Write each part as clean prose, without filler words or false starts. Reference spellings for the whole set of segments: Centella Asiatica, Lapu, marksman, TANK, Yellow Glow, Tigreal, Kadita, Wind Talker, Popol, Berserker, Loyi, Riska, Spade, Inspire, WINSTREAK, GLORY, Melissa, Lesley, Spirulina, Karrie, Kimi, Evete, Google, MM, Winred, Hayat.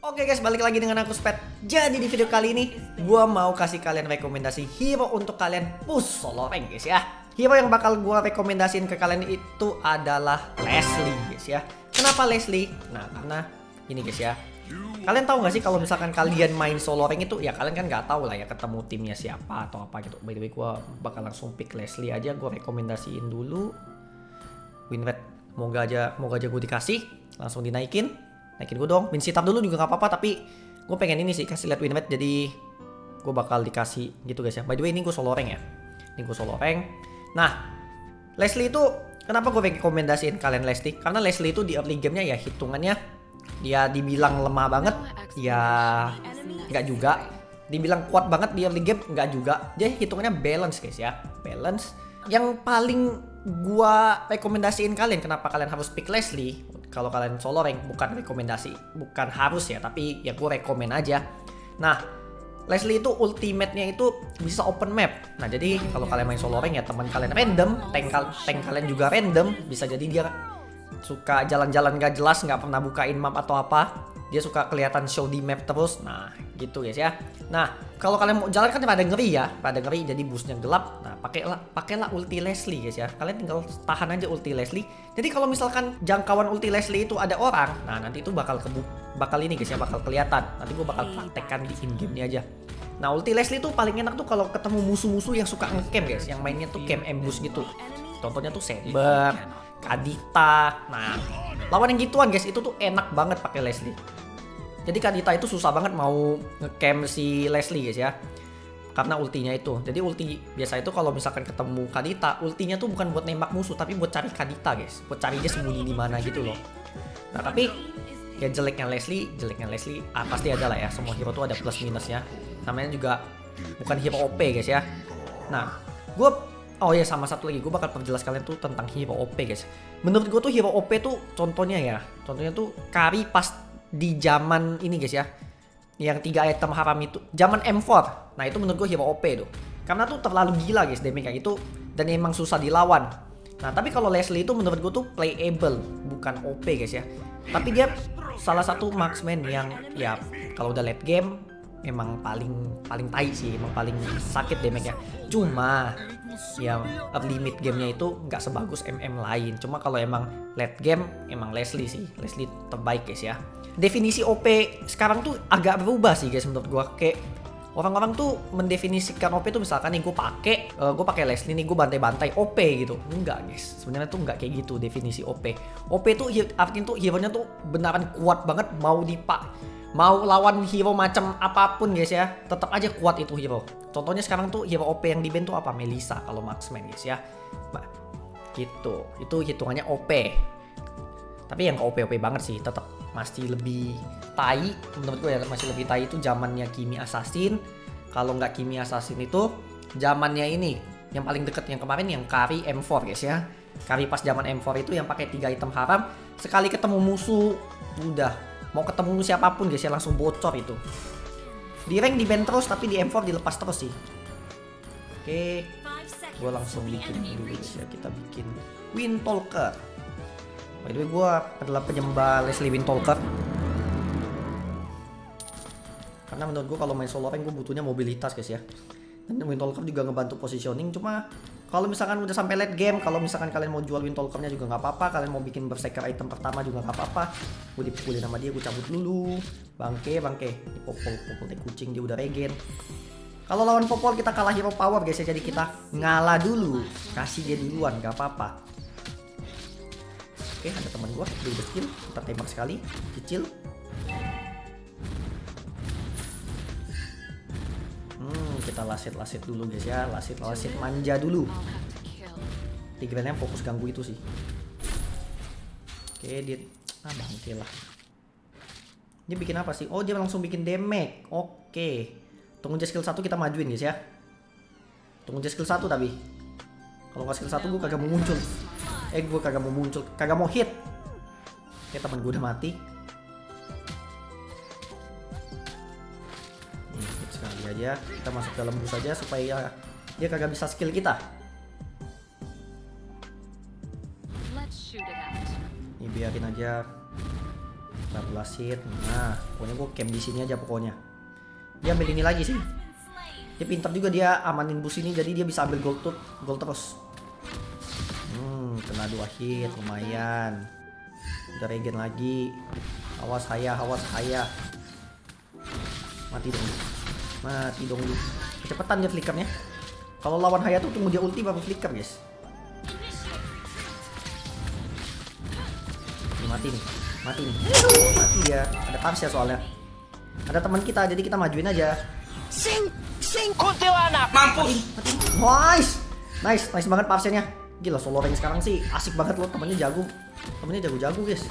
Oke guys, balik lagi dengan aku Spade. Jadi di video kali ini gua mau kasih kalian rekomendasi hero untuk kalian push solo rank guys ya. Hero yang bakal gua rekomendasiin ke kalian itu adalah Lesley guys ya. Kenapa Lesley? Nah, karena ini guys ya. Kalian tahu gak sih kalau misalkan kalian main solo rank itu ya kalian kan gak tahu lah ya ketemu timnya siapa atau apa gitu. By the way, gua bakal langsung pick Lesley aja, gua rekomendasiin dulu. Winred, moga aja gua dikasih, langsung dinaikin gue dong. Min sitap dulu juga gak apa-apa, tapi gue pengen ini sih kasih lihat Winred, jadi gue bakal dikasih gitu guys ya. By the way, ini gue solo rank ya. Nah, Lesley itu kenapa gue rekomendasiin kalian Lesley? Karena Lesley itu di early gamenya ya hitungannya dia dibilang lemah banget ya nggak juga, dibilang kuat banget di early game nggak juga. Jadi hitungannya balance guys ya, balance. Yang paling gue rekomendasiin kalian kenapa kalian harus pick Lesley kalau kalian solo rank, bukan rekomendasi, bukan harus ya, tapi ya gue rekomen aja. Nah, Lesley itu ultimate-nya itu bisa open map. Nah, jadi kalau kalian main solo rank ya teman kalian random, tank kalian juga random, bisa jadi dia suka jalan-jalan gak jelas, nggak pernah bukain map atau apa. Dia suka kelihatan show di map terus. Nah, gitu guys ya. Nah, kalau kalian mau jalan kan pada ngeri ya, jadi busnya gelap. Nah, pakailah ulti Lesley guys ya. Kalian tinggal tahan aja ulti Lesley. Jadi kalau misalkan jangkauan ulti Lesley itu ada orang, nah nanti itu bakal ini guys ya, bakal kelihatan. Nanti gue bakal praktekkan di in game-nya aja. Nah, ulti Lesley tuh paling enak tuh kalau ketemu musuh-musuh yang suka nge-camp guys, yang mainnya tuh camp ambush gitu. Contohnya tuh Saber, Kadita. Nah, lawan yang gituan guys, itu tuh enak banget pakai Lesley. Jadi Kadita itu susah banget mau nge-camp si Lesley guys ya, karena ultinya itu. Jadi ulti biasa itu kalau misalkan ketemu Kadita, ultinya tuh bukan buat nembak musuh, tapi buat cari Kadita guys, buat cari dia sembunyi di mana gitu loh. Nah, tapi ya jeleknya Lesley pasti ada lah ya, semua hero tuh ada plus minusnya. Namanya juga bukan hero OP guys ya. Nah, sama satu lagi, gue bakal perjelas kalian tuh tentang hero OP guys. Menurut gue tuh hero OP tuh contohnya tuh Karrie pas di zaman ini guys ya, yang 3 item haram itu, zaman M4. Nah, itu menurut gue hero OP tuh, karena tuh terlalu gila guys damage kayak itu, dan emang susah dilawan. Nah, tapi kalau Lesley itu menurut gue tuh playable, bukan OP guys ya. Tapi dia salah satu marksman yang ya kalau udah late game memang paling tai sih, emang paling sakit damage-nya. Cuma ya early mid gamenya itu nggak sebagus MM lain. Cuma kalau emang late game emang Lesley sih, Lesley terbaik guys ya. Definisi OP sekarang tuh agak berubah sih guys menurut gua. Kayak orang-orang tuh mendefinisikan OP tuh misalkan nih gue pakai Lesley nih, gue bantai-bantai OP gitu. Enggak guys, sebenarnya tuh nggak kayak gitu definisi OP. OP tuh artinya tuh hero-nya tuh beneran kuat banget, mau lawan hero macam apapun guys ya, tetap aja kuat itu hero. Contohnya sekarang tuh hero OP yang di band tuh apa? Melissa kalau marksman guys ya. Gitu, itu hitungannya OP. Tapi yang OP-OP banget sih, tetap masih lebih tai menurut gue ya, masih lebih tai itu zamannya Kimi Assassin. Kalau nggak Kimi Assassin itu zamannya ini, yang paling deket yang kemarin yang Karrie M4 guys ya. Karrie pas zaman M4 itu yang pakai 3 item haram, sekali ketemu musuh udah mau ketemu siapapun guys ya langsung bocor itu. Di rank di ban terus, tapi di M4 dilepas terus sih. Oke, gue langsung bikin dulu guys ya, kita bikin Wind Talker. By the way, gue adalah penyembah Lesley Wind Talker, karena menurut gue kalau main solo rank gue butuhnya mobilitas guys ya. Dan Wind Talker juga ngebantu positioning. Cuma kalau misalkan udah sampai late game, kalau misalkan kalian mau jual Wind Talker-nya juga nggak apa-apa, kalian mau bikin Berserker item pertama juga nggak apa-apa. Gue dipukulin sama dia, gue cabut dulu. Bangke, ini Popol teh kucing, dia udah regen. Kalau lawan Popol kita kalah hero power guys ya, jadi kita ngalah dulu, kasih dia duluan, nggak apa-apa. Oke, ada teman gue, dia udah skill, kita tembak sekali, kecil. Kita lasit dulu guys ya, lasit manja dulu. Tigrealnya fokus ganggu itu sih. Oke, dia bangke lah. Dia bikin apa sih? Oh, dia langsung bikin damage. Oke, tunggu aja skill 1 kita majuin guys ya. Tunggu aja skill 1 tapi kalau nggak skill 1 gue kagak mau muncul. Kagak mau hit. Oke, teman gue udah mati. Aja kita masuk dalam bus aja supaya dia kagak bisa skill kita. Ini biarin aja. 14 hit. Nah, pokoknya gue camp di sini aja pokoknya. Dia ambil ini lagi sih. Dia pintar juga, dia amanin bus ini jadi dia bisa ambil gold terus. Kena 2 hit, lumayan. Udah regen lagi. Awas Hayat, awas Hayat. Mati dong. Mati dong. Kecepatan dia flickernya. Kalau lawan Hayat tuh tunggu dia ulti baru flicker, guys. Mati nih, mati nih, mati ya. Ada pars ya soalnya. Ada teman kita, jadi kita majuin aja. Sing kuntilanak, mampus. Nice, nice, nice banget parsenya. Gila solo rank sekarang sih asik banget loh, temennya jago, guys.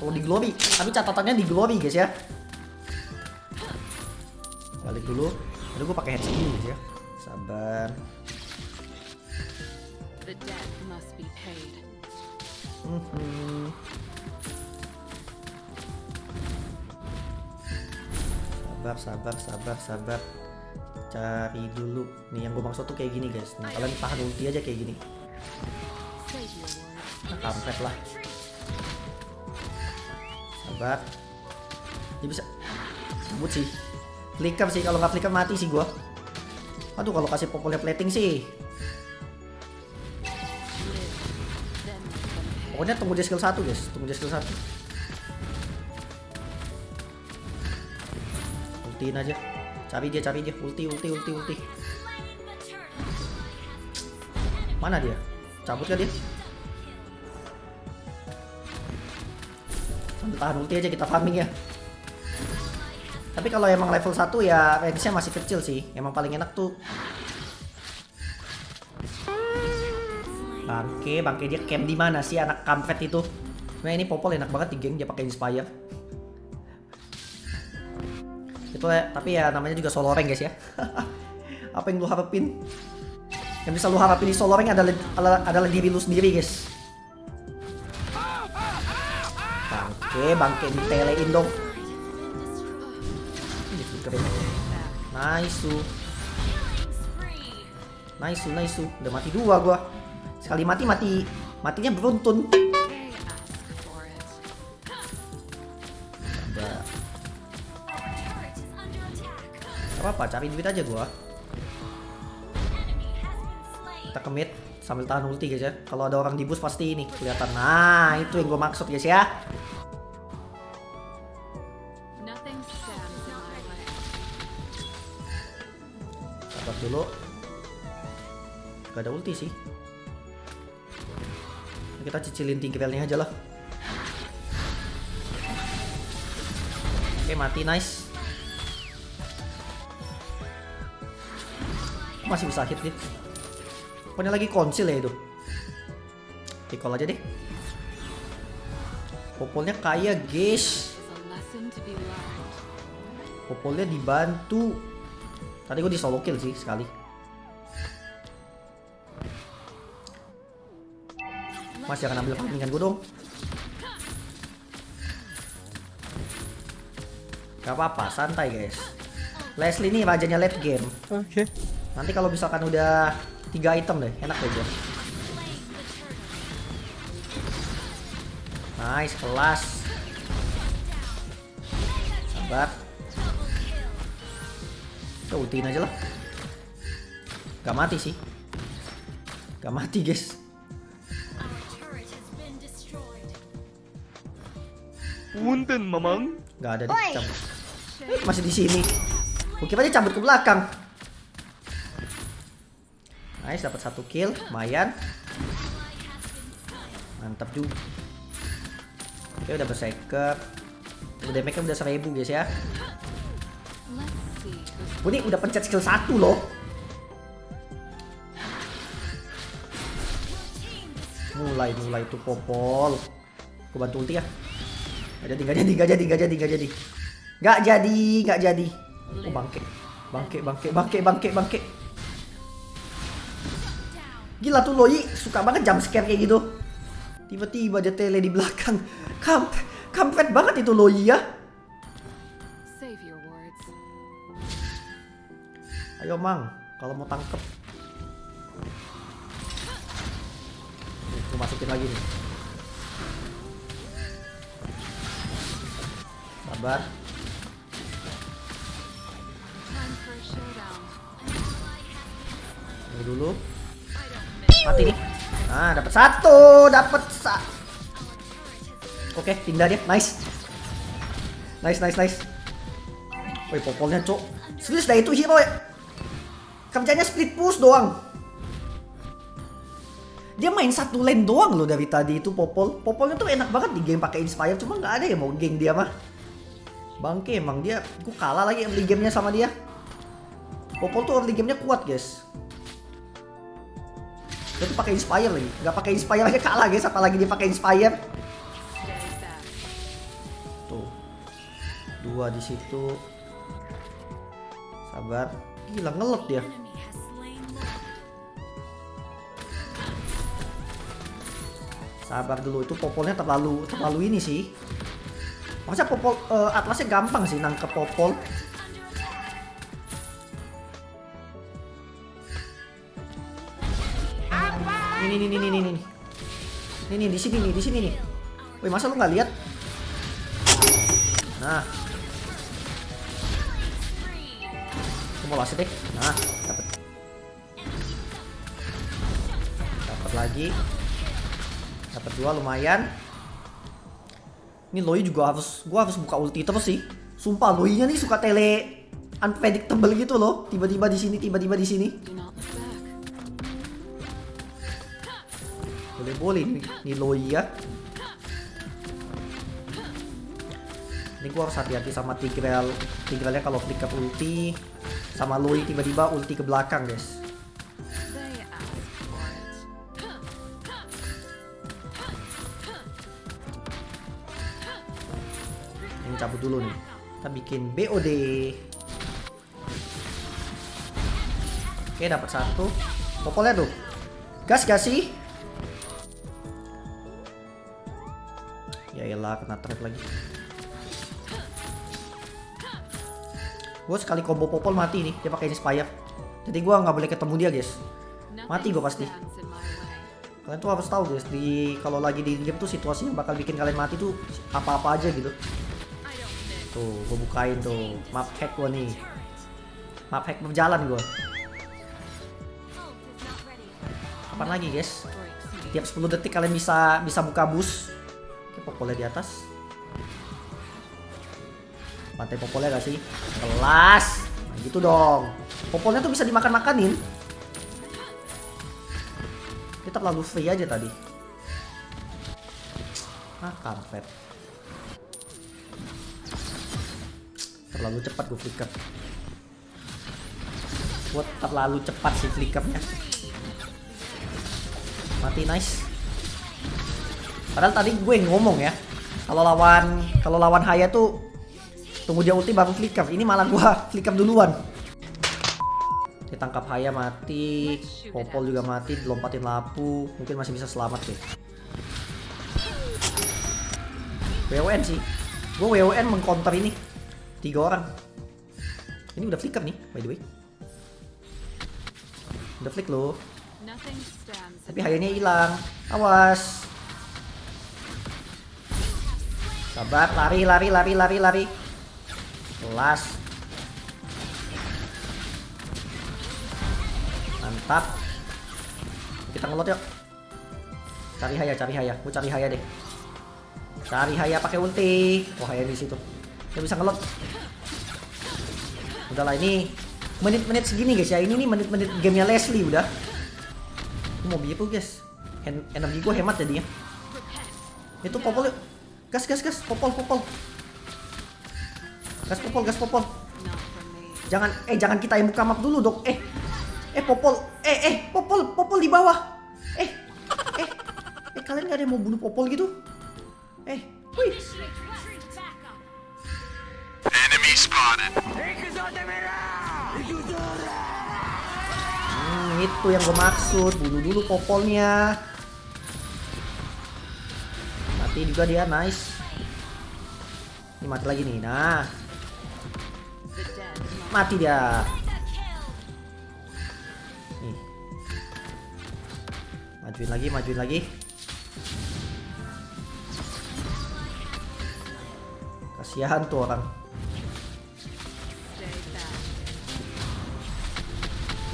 Kalau di glory, tapi catatannya di glory guys ya. Balik dulu. Aduh gue pakai headset dulu guys ya. Sabar. Sabar. Cari dulu. Nih yang gue maksud tuh kayak gini guys. Nah, kalian tahan ulti aja kayak gini. Nah, kampret lah. Sabar. Dia bisa sebut sih. Flicker sih, kalau nggak flicker mati sih gue. Aduh, kalau kasih popolnya plating sih. Pokoknya tunggu dia skill 1 guys, tunggu dia skill 1. Ultiin aja. Cari dia, ulti. Mana dia? Cabut gak dia? Sambil tahan ulti aja kita farming ya. Tapi kalau emang level 1 ya range-nya masih kecil sih. Emang paling enak tuh. Bangke dia camp di mana sih anak kampret itu? Nah ini Popol enak banget di geng, dia pakai Inspire. Itu ya, tapi ya namanya juga solo rank guys ya. Apa yang lu harapin? Yang bisa lu harapin di solo rank adalah diri lu sendiri guys. Bangke ditelein dong. Nice. Udah mati 2 gua. Sekali matinya beruntun. Gak apa-apa, cari duit aja gua. Kita commit sambil tahan ulti guys ya. Kalau ada orang di bus pasti ini kelihatan. Nah, itu yang gua maksud guys ya. Sabar dulu. Gak ada ulti sih. Kita cicilin Tigrealnya aja lah. Oke, mati, nice. Masih bisa hit nih. Pokoknya lagi konsil ya itu. Recall aja deh. Popolnya kaya, guys. Popolnya dibantu. Tadi gue di solo kill sih sekali. Mas jangan ambil farmingan gue dong. Gak apa-apa, santai guys. Lesley ini rajanya late game. Oke. Nanti kalau misalkan udah 3 item deh, enak deh gue. Nice, kelas. Sabar. Kita ultiin aja lah. Gak mati sih. Gak mati guys. Punten memang nggak ada dicabut. Masih di sini. Oke aja cabut ke belakang. Nice, dapat 1 kill, lumayan. Mantap juga. Oke, udah berserker. Udah damage-nya udah 1000 guys ya. Gue nih udah pencet skill 1 loh. Mulai tuh Popol. Gue bantu ulti ya. Gak jadi. Oh, bangke. Gila tuh Loyi suka banget jump scare kayak gitu. Tiba-tiba dia tele di belakang. Kampret banget itu Loyi ya. Ayo mang, kalau mau tangkep. Gue masukin lagi nih. Sabar. Tunggu dulu. Mati nih. Nah, dapat satu, Oke, pindah dia. Nice. Nice. Woi, popolnya, cok. Serius dah itu hero ya. Kerjanya split push doang. Dia main satu lane doang loh dari tadi itu Popol. Popolnya tuh enak banget di game pakai Inspire, cuma nggak ada yang mau gank dia mah. Bangke emang dia, gue kalah lagi early gamenya sama dia. Popol tuh early gamenya kuat guys. Dia tuh pakai Inspire lagi, nggak pakai Inspire aja kalah guys, apalagi dia pakai Inspire. Tuh, dua di situ. Sabar, gila ngelot dia. Sabar dulu, itu popolnya terlalu ini sih. Maksudnya popol atlasnya gampang sih nangkep popol. Ini di sini nih. Woi, masa lu nggak lihat? Nah. Kumulasi deh. Nah, Dapat lagi. Dapat dua lumayan. Ini Loyi juga gua harus buka ulti terus sih. Sumpah Loyinya nih suka tele unpredictable gitu loh. Tiba-tiba di sini, tiba-tiba di sini. Boleh-boleh ini Loyi ya. Ini gua harus hati-hati sama Tigreal. Tigrealnya kalau flick ke ulti sama Loyi tiba-tiba ulti ke belakang, guys. Cabut dulu nih, kita bikin BOD. Oke, dapat satu popolnya tuh, gas gak sih? Yaelah, kena trap lagi. Gue sekali combo popol mati nih, dia pakai Inspire, jadi gue nggak boleh ketemu dia guys. Mati gue pasti. Kalian tuh harus tahu guys, kalau lagi di game tuh situasi yang bakal bikin kalian mati tuh apa-apa aja gitu. Tuh, gue bukain tuh map hack gue nih. Map hack berjalan gue. Kapan lagi guys? Tiap 10 detik kalian bisa buka bus. Oke, popolnya di atas. Pantai popolnya gak sih? Kelas. Nah, gitu dong. Popolnya tuh bisa dimakan-makanin. Dia terlalu free aja tadi. Ah, kampret. Terlalu cepat gue flick up. Gue terlalu cepat sih flick upnya. Mati, nice. Padahal tadi gue ngomong ya, kalau lawan Hayat tuh tunggu dia ulti baru flick up. Ini malah gue flick up duluan. Ditangkap Hayat mati, Popol juga mati, dilompatin lapu. Mungkin masih bisa selamat deh. WON sih. Gue WON mengcounter ini. 3 orang. Ini udah flicker nih, by the way. Udah flick loh. Tapi hayanya hilang. Awas. Sabar, lari. Kelas. Mantap. Kita ngelot yuk. Cari haya. Gue cari haya deh. Cari haya pakai ulti. Oh, haya di situ. Dia bisa ngelot. Udahlah, ini menit-menit segini guys ya. Ini nih menit-menit gamenya Lesley udah. Aku mau biar tuh guys. Energi gue hemat jadinya. Itu popol yuk. Gas. Popol. Gas popol. Jangan kita yang buka map dulu dong. Popol. Popol di bawah. Kalian gak ada yang mau bunuh popol gitu? Wih. Itu yang gue maksud, bunuh dulu popolnya. Mati juga dia, nice. Ini mati lagi nih, nah. Mati dia. Nih. Majuin lagi. Kasihan tuh orang.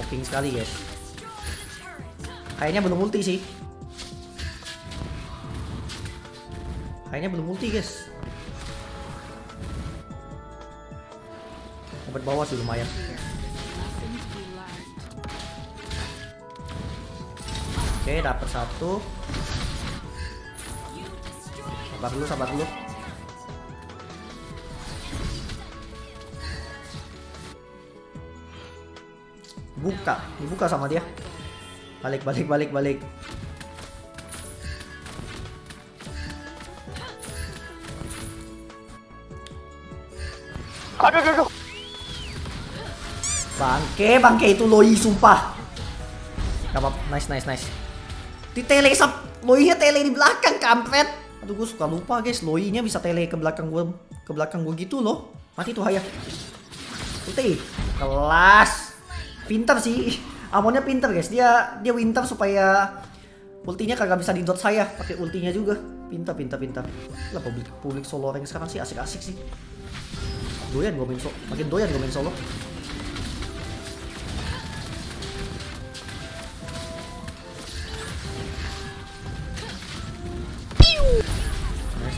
Poking sekali guys. Kayaknya belum multi sih. Kayaknya belum multi guys. Obat bawah sih lumayan. Oke, dapat satu. Sabar dulu, sabar dulu. Buka, dibuka sama dia. Balik, balik, balik, balik. Aduh, aduh, aduh. Bangke, bangke itu Loyi sumpah. Gak apa-apa, nice, nice, nice. Di tele sub, Loyinya tele di belakang, kampret. Aduh, gue suka lupa guys, Loyinya bisa tele ke belakang gue gitu loh. Mati tuh Hayat. Putih, kelas. Pinter sih, amonnya pinter guys. Dia winter supaya ultinya kagak bisa di dot saya. Pakai ultinya juga, pinter, pinter, pinter. Lah publik solo rank sekarang sih asik-asik sih. Doyan gue main solo, makin doyan gue main solo.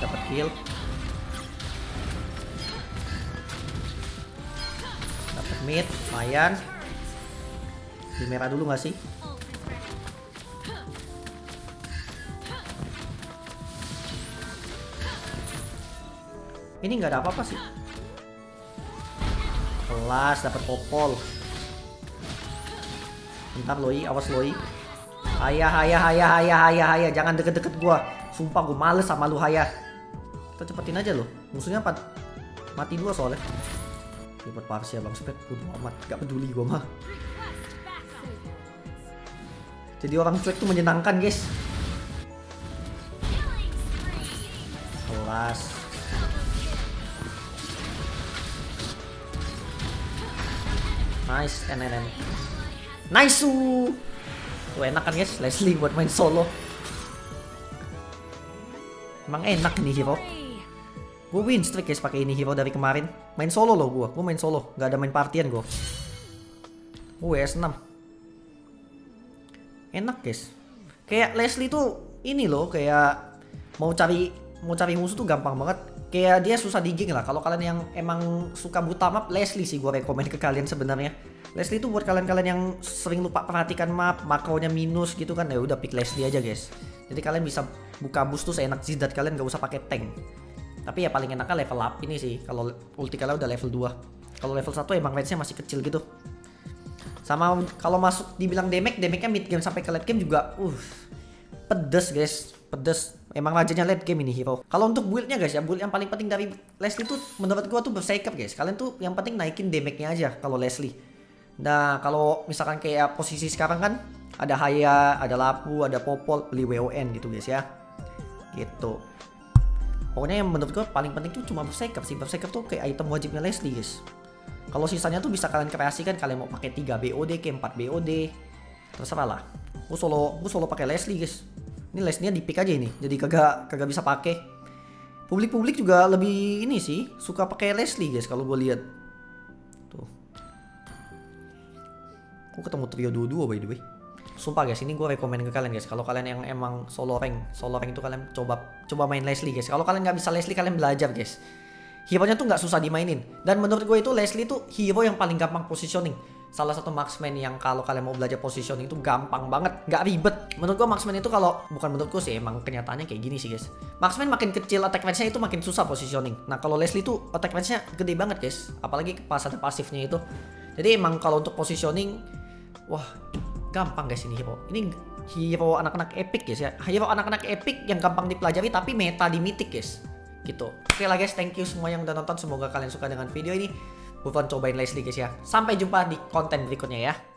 Dapat kill, dapat mid, lumayan. Di merah dulu nggak sih? Ini nggak ada apa-apa sih. Kelas, dapat Popol. Bentar Loyi, awas Loyi. Hayah, hayah, hayah, hayah, hayah, hayah. Jangan deket-deket gua. Sumpah gua males sama lu Hayah. Kita cepetin aja loh. Musuhnya empat. Mati dua soalnya. Dapat parsia bang Spade. Bodoh amat. Gak peduli gua mah. Jadi orang cuek tuh menyenangkan guys. Kelas. Nice. MM. Nice su. Tuh enak kan guys. Lesley buat main solo. Emang enak nih hero. Gue win streak guys pakai ini hero dari kemarin. Main solo loh gue. Gue main solo, nggak ada main partian gue. WS6. Enak guys. Kayak Lesley tuh ini loh, kayak mau cari musuh tuh gampang banget. Kayak dia susah digging lah. Kalau kalian yang emang suka buta map, Lesley sih gue rekomen ke kalian sebenarnya. Lesley tuh buat kalian-kalian yang sering lupa perhatikan map, makronya minus gitu kan, ya udah pick Lesley aja guys. Jadi kalian bisa buka bus tuh seenak jidat kalian, gak usah pakai tank. Tapi ya paling enaknya level up ini sih. Kalau ulti kalian udah level 2. Kalau level 1 emang range-nya masih kecil gitu. Sama kalau masuk dibilang damage-nya mid game sampai ke late game juga pedes guys, pedes. Emang rajanya late game ini hero. Kalau untuk build-nya guys ya, build yang paling penting dari Lesley tuh menurut gua tuh Berserker guys. Kalian tuh yang penting naikin damage-nya aja kalau Lesley. Nah, kalau misalkan kayak posisi sekarang kan ada Hayat, ada Lapu, ada Popol, beli WON gitu guys ya. Gitu. Pokoknya yang menurut gue paling penting tuh cuma Berserker sih. Berserker tuh kayak item wajibnya Lesley guys. Kalau sisanya tuh bisa kalian kreasikan. Kalian mau pakai 3 BOD ke 4 BOD. Terserah lah. Gue solo pakai Lesley guys. Ini Lesley-nya di pick aja ini. Jadi kagak bisa pakai. Publik-publik juga lebih ini sih, suka pakai Lesley guys kalau gue lihat. Tuh. Gue ketemu trio duo-duo by the way. Sumpah guys, ini gue rekomen ke kalian guys. Kalau kalian yang emang solo rank itu kalian coba main Lesley guys. Kalau kalian nggak bisa Lesley, kalian belajar guys. Hero-nya tuh nggak susah dimainin. Dan menurut gue itu Lesley tuh hero yang paling gampang positioning. Salah satu marksman yang kalau kalian mau belajar positioning itu gampang banget, nggak ribet. Menurut gue marksman itu kalau bukan menurut gue sih, emang kenyataannya kayak gini sih guys. Marksman makin kecil attack range-nya itu makin susah positioning. Nah kalau Lesley tuh attack range-nya gede banget guys. Apalagi pas ada pasifnya itu. Jadi emang kalau untuk positioning, wah, gampang guys ini hero. Ini hero anak-anak epic guys ya. Hero anak-anak epic yang gampang dipelajari tapi meta di mythic guys. Gitu. Oke lah guys, thank you semua yang udah nonton. Semoga kalian suka dengan video ini. Buruan cobain Lesley guys ya. Sampai jumpa di konten berikutnya ya.